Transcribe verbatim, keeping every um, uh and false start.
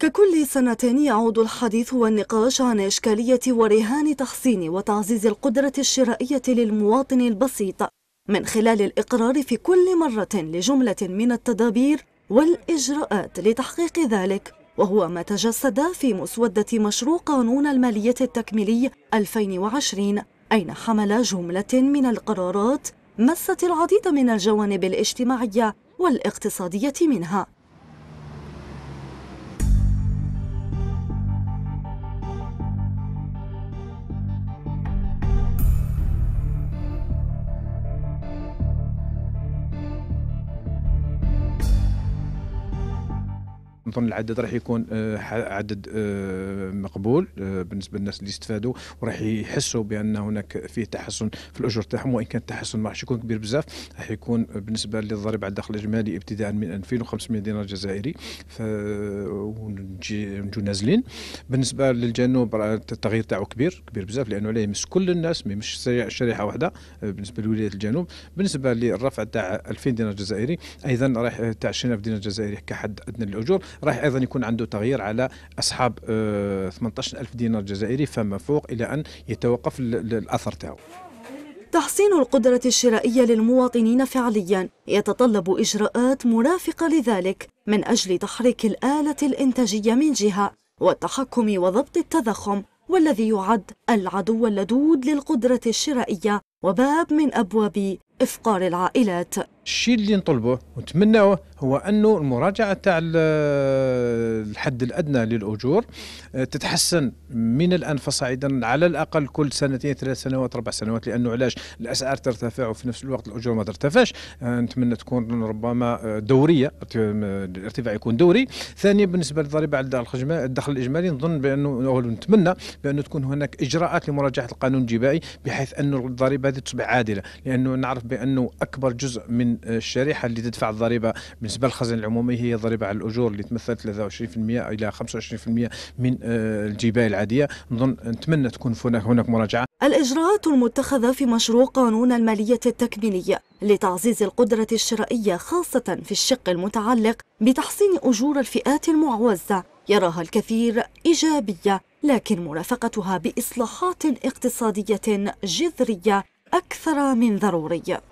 ككل سنتين يعود الحديث والنقاش عن إشكالية ورهان تحصين وتعزيز القدرة الشرائية للمواطن البسيط من خلال الإقرار في كل مرة لجملة من التدابير والإجراءات لتحقيق ذلك، وهو ما تجسد في مسودة مشروع قانون المالية التكميلي ألفين وعشرين، أين حمل جملة من القرارات مست العديد من الجوانب الاجتماعية والاقتصادية منها. نظن العدد راح يكون عدد مقبول بالنسبه للناس اللي استفادوا، وراح يحسوا بان هناك فيه تحسن في الاجور تاعهم، وان كان التحسن ما راحش يكون كبير بزاف. راح يكون بالنسبه للضريبه على الدخل الاجمالي ابتداء من ألفين وخمسمائة دينار جزائري، ونجو نازلين. بالنسبه للجنوب التغيير تاعو كبير كبير بزاف، لانه لا يمس كل الناس، ما يمسش شريحه واحده بالنسبه لولايه الجنوب. بالنسبه للرفع تاع ألفين دينار جزائري، ايضا راح تاع عشرين ألف دينار جزائري كحد ادنى للاجور، راح ايضا يكون عنده تغيير على اصحاب ثمانية عشر ألف دينار جزائري فما فوق، الى ان يتوقف الاثر تاعو. تحسين القدرة الشرائية للمواطنين فعليا يتطلب اجراءات مرافقة لذلك من اجل تحريك الآلة الانتاجية من جهة، والتحكم وضبط التضخم، والذي يعد العدو اللدود للقدرة الشرائية وباب من ابواب إفقار العائلات. الشيء اللي نطلبه ونتمناه هو أنه المراجعة تاع الحد الأدنى للأجور تتحسن من الآن فصاعدا، على الأقل كل سنتين ثلاث سنوات أربع سنوات، لأنه علاش الأسعار ترتفع وفي نفس الوقت الأجور ما ترتفعش. نتمنى تكون ربما دورية، الارتفاع يكون دوري. ثانيا بالنسبة للضريبة على الدخل الإجمالي، نظن بأنه نتمنى بأنه تكون هناك إجراءات لمراجعة القانون الجبائي بحيث أنه الضريبة هذه تصبح عادلة، لأنه نعرف بأنه أكبر جزء من الشريحة اللي تدفع الضريبة بالنسبة للخزانة العمومية هي الضريبة على الأجور، اللي تمثل ثلاثة وعشرين بالمائة إلى خمسة وعشرين بالمائة من الجبائي العادية. نظن نتمنى تكون هناك هناك مراجعة. الإجراءات المتخذة في مشروع قانون المالية التكميلية لتعزيز القدرة الشرائية، خاصة في الشق المتعلق بتحسين أجور الفئات المعوزة، يراها الكثير إيجابية، لكن مرافقتها بإصلاحات اقتصادية جذرية أكثر من ضرورية.